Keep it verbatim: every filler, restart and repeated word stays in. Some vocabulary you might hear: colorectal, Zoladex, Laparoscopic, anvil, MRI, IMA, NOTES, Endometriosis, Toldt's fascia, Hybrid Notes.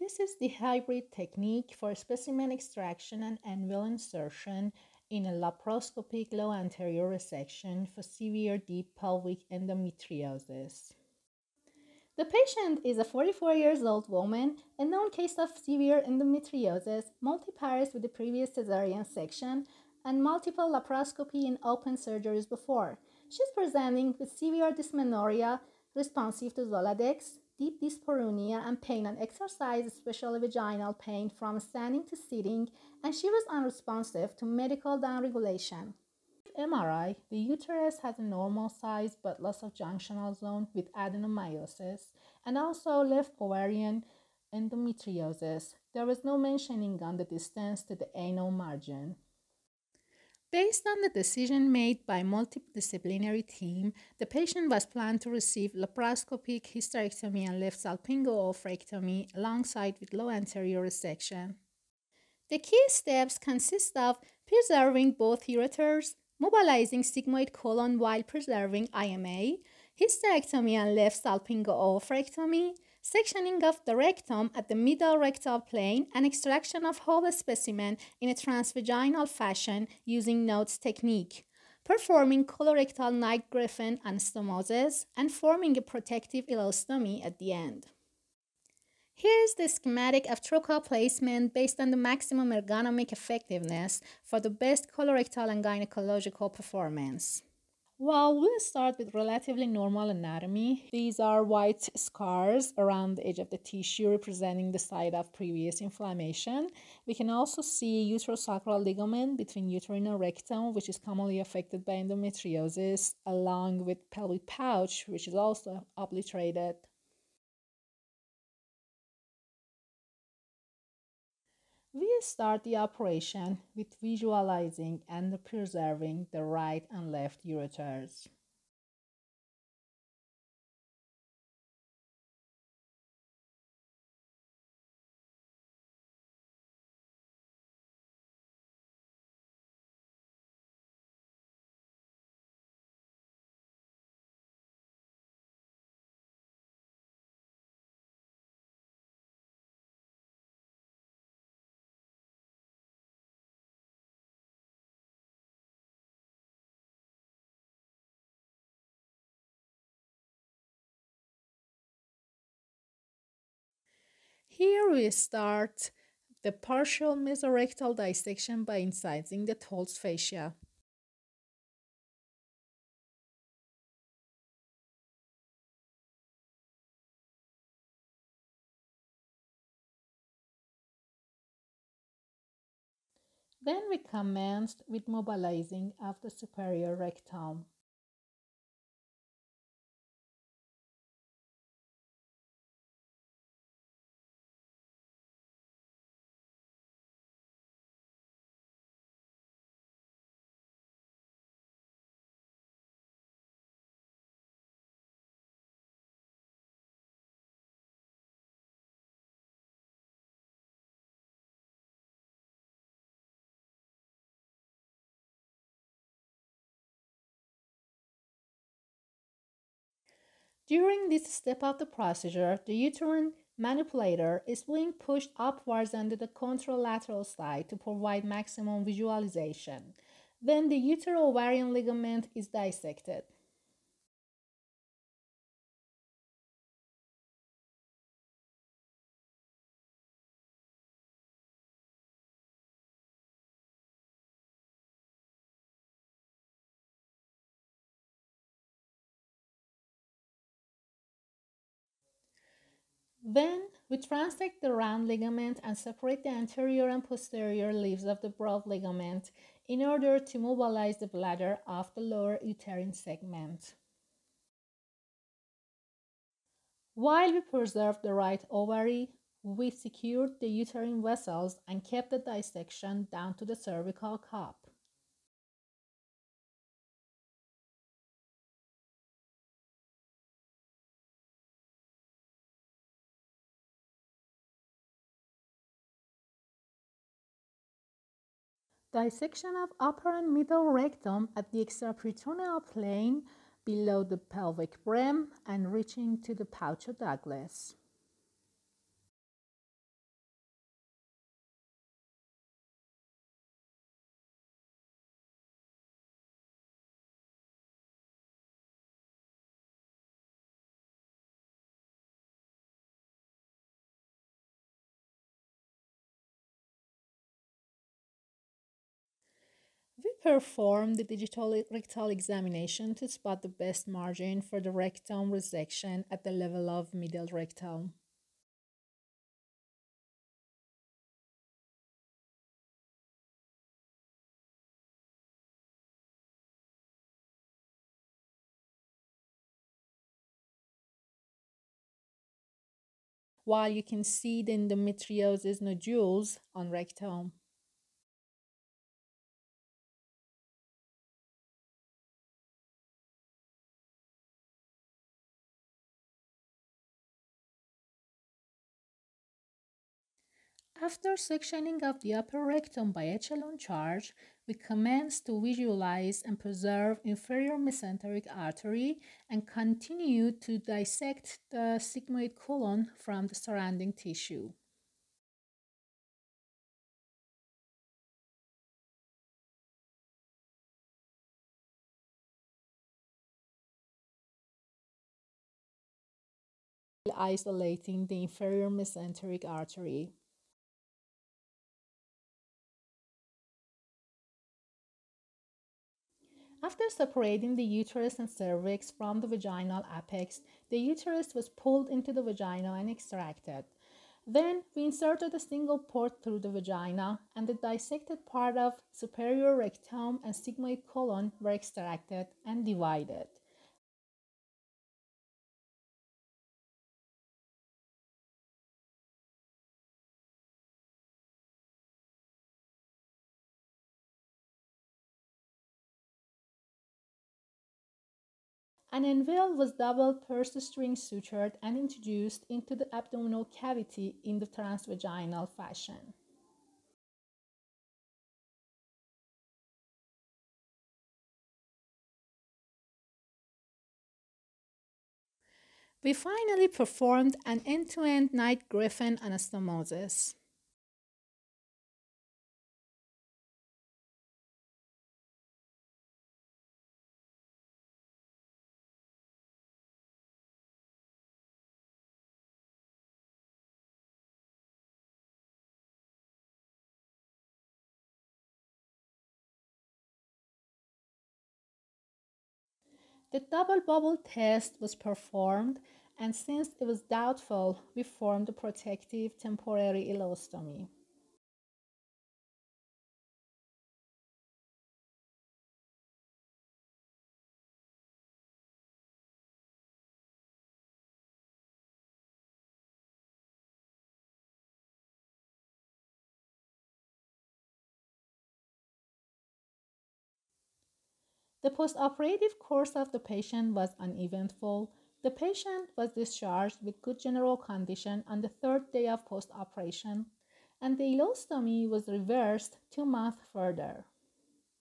This is the hybrid technique for specimen extraction and anvil insertion in a laparoscopic low anterior resection for severe deep pelvic endometriosis. The patient is a forty-four years old woman, a known case of severe endometriosis, multi-paras with the previous cesarean section, and multiple laparoscopy and open surgeries before. She's presenting with severe dysmenorrhea responsive to Zoladex, deep dyspareunia, and pain on exercise, especially vaginal pain from standing to sitting, and she was unresponsive to medical downregulation. With M R I, the uterus has a normal size but loss of junctional zone with adenomyosis and also left ovarian endometriosis. There was no mentioning on the distance to the anal margin. Based on the decision made by multidisciplinary team, the patient was planned to receive laparoscopic hysterectomy and left salpingo-oophorectomy alongside with low anterior resection. The key steps consist of preserving both ureters, mobilizing sigmoid colon while preserving I M A, hysterectomy and left salpingo-oophorectomy, sectioning of the rectum at the middle rectal plane, and extraction of whole specimen in a transvaginal fashion using NOTES technique, performing colorectal night griffin anastomosis, and forming a protective ileostomy at the end. Here is the schematic of trocar placement based on the maximum ergonomic effectiveness for the best colorectal and gynecological performance. Well, we'll start with relatively normal anatomy. These are white scars around the edge of the tissue representing the site of previous inflammation. We can also see uterosacral ligament between uterine and rectum, which is commonly affected by endometriosis, along with pelvic pouch, which is also obliterated. We start the operation with visualizing and preserving the right and left ureters. Here we start the partial mesorectal dissection by incising the Toldt's fascia. Then we commenced with mobilizing of the superior rectum. During this step of the procedure, the uterine manipulator is being pushed upwards under the contralateral side to provide maximum visualization. Then the uteroovarian ligament is dissected. Then, we transect the round ligament and separate the anterior and posterior leaves of the broad ligament in order to mobilize the bladder of the lower uterine segment. While we preserved the right ovary, we secured the uterine vessels and kept the dissection down to the cervical cup. Dissection of upper and middle rectum at the extraperitoneal plane below the pelvic brim and reaching to the pouch of Douglas. perform the digital rectal examination to spot the best margin for the rectum resection at the level of middle rectum. While you can see the endometriosis nodules on rectum. After sectioning of the upper rectum by echelon charge, we commence to visualize and preserve inferior mesenteric artery and continue to dissect the sigmoid colon from the surrounding tissue. Isolating the inferior mesenteric artery. After separating the uterus and cervix from the vaginal apex, the uterus was pulled into the vagina and extracted. Then we inserted a single port through the vagina, and the dissected part of superior rectum and sigmoid colon were extracted and divided. An enveil was double pursed string sutured and introduced into the abdominal cavity in the transvaginal fashion. We finally performed an end-to-end night griffin anastomosis. The double bubble test was performed, and since it was doubtful, we formed a protective temporary ileostomy. The postoperative course of the patient was uneventful. The patient was discharged with good general condition on the third day of post-operation, and the ileostomy was reversed two months further.